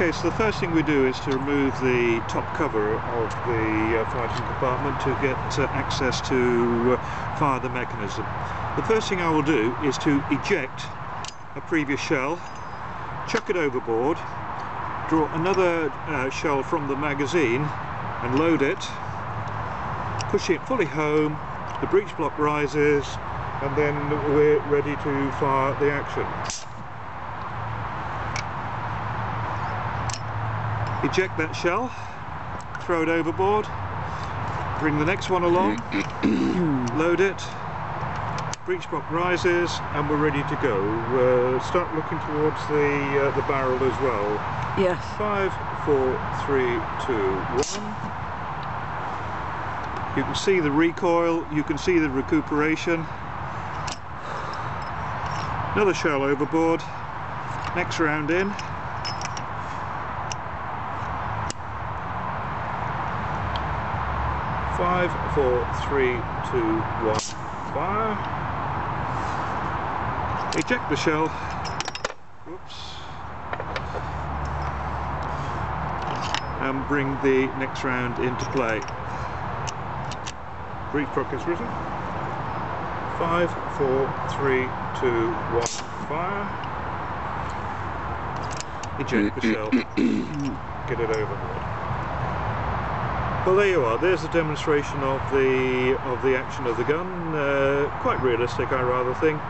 Okay, so the first thing we do is to remove the top cover of the fighting compartment to get access to fire the mechanism. The first thing I will do is to eject a previous shell, chuck it overboard, draw another shell from the magazine and load it, push it fully home, the breech block rises, and then we're ready to fire the action. Eject that shell, throw it overboard, bring the next one along, load it, breech block rises, and we're ready to go. Start looking towards the barrel as well. Yes. 5, 4, 3, 2, 1. You can see the recoil, you can see the recuperation. Another shell overboard, next round in. Five, four, three, two, one, fire. Eject the shell. Oops. And bring the next round into play. Breech block is risen. 5, 4, 3, 2, 1, fire. Eject the shell. Get it overboard. Well, there you are. There's a demonstration of the action of the gun. Quite realistic, I rather think.